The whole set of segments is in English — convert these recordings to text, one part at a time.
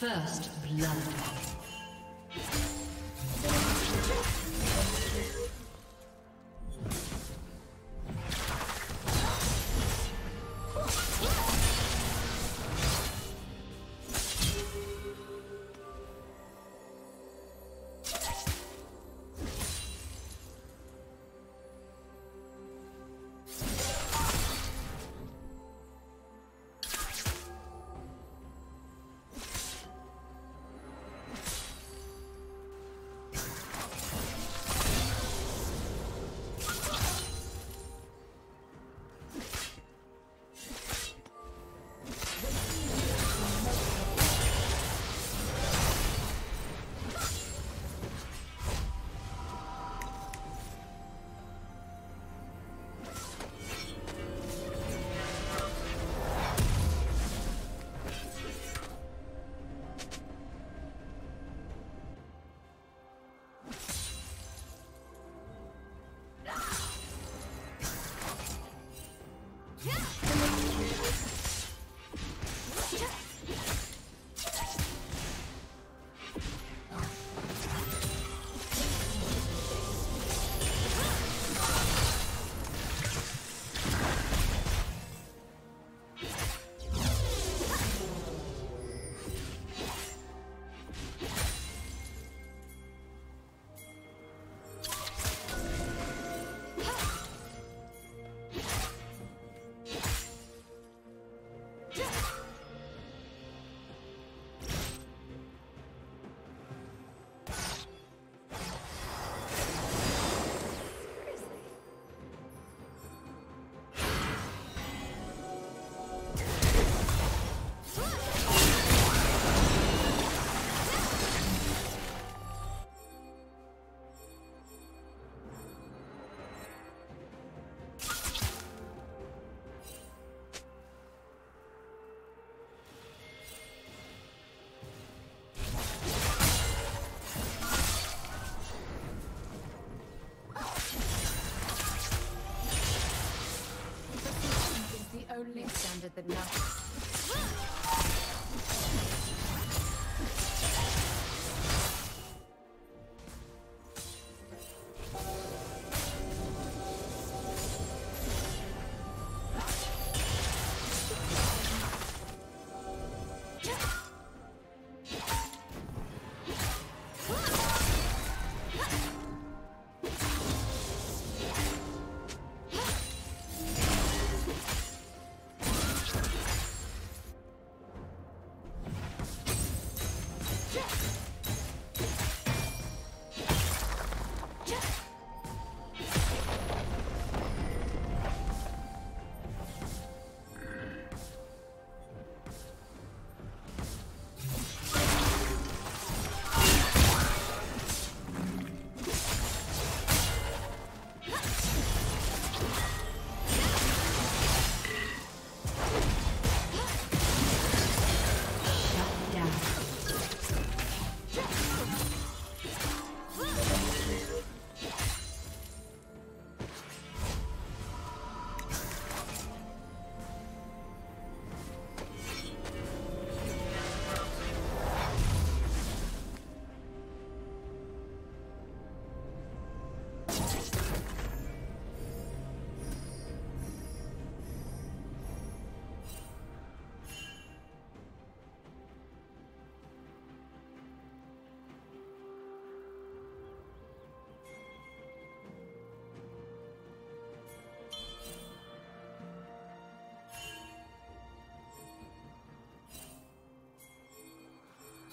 First blood. Only standard that matters.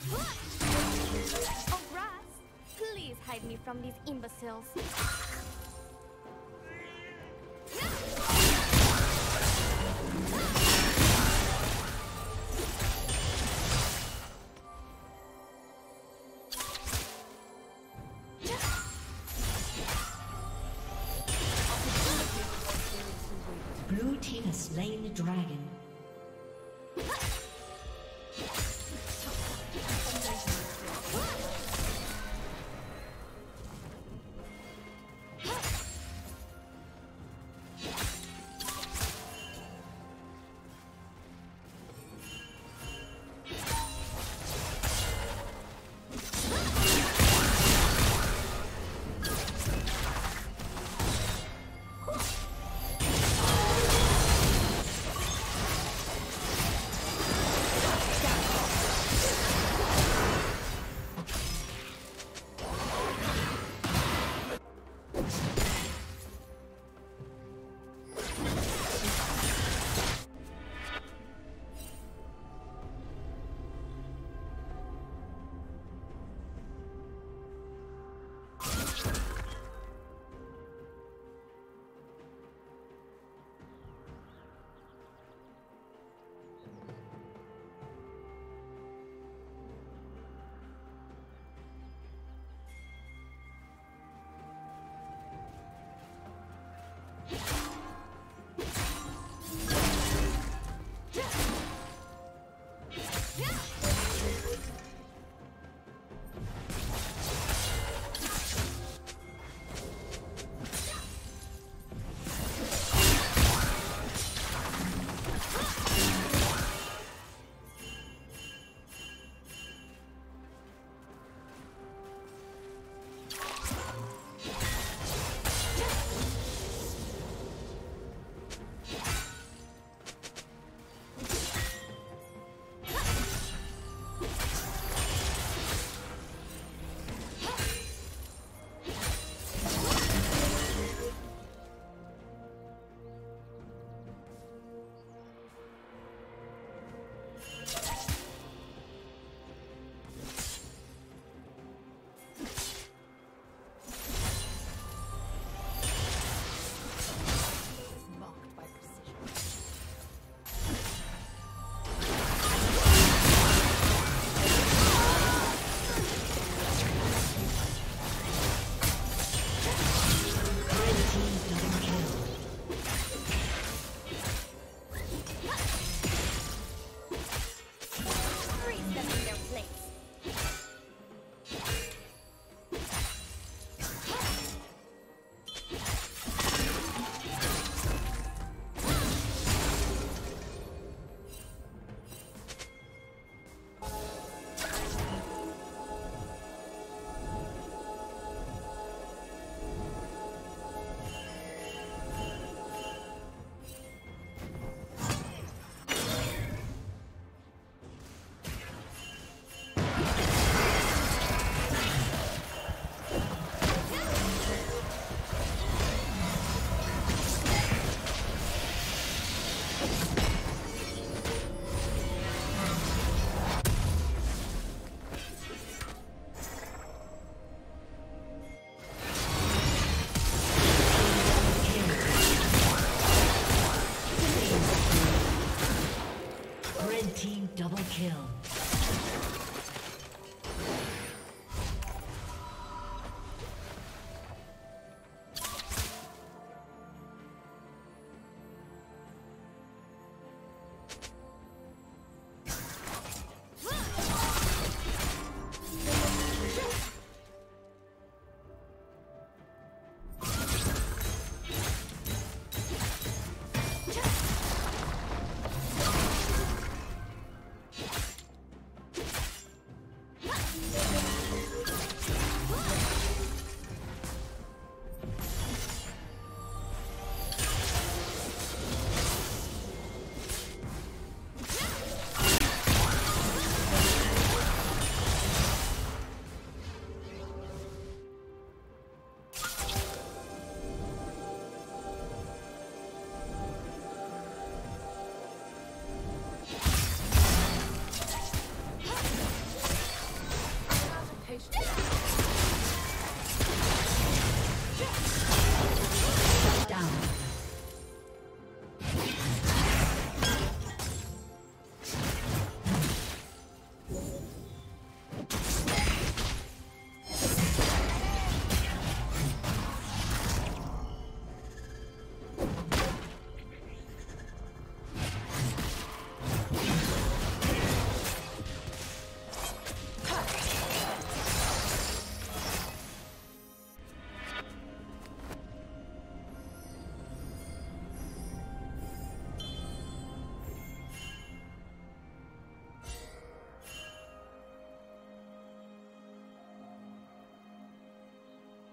Oh, Raz, please hide me from these imbeciles. Blue team has slain the dragon.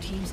Team's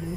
Blue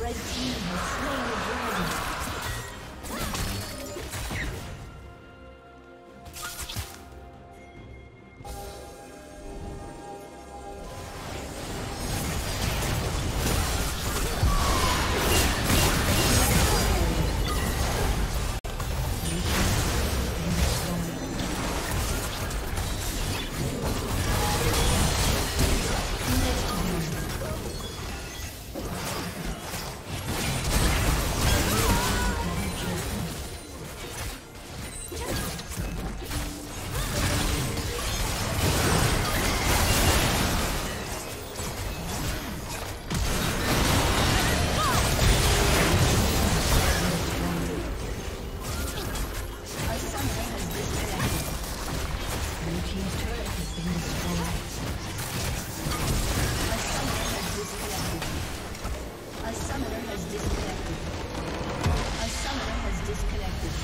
Red team has slain the dragon. A summoner has disconnected.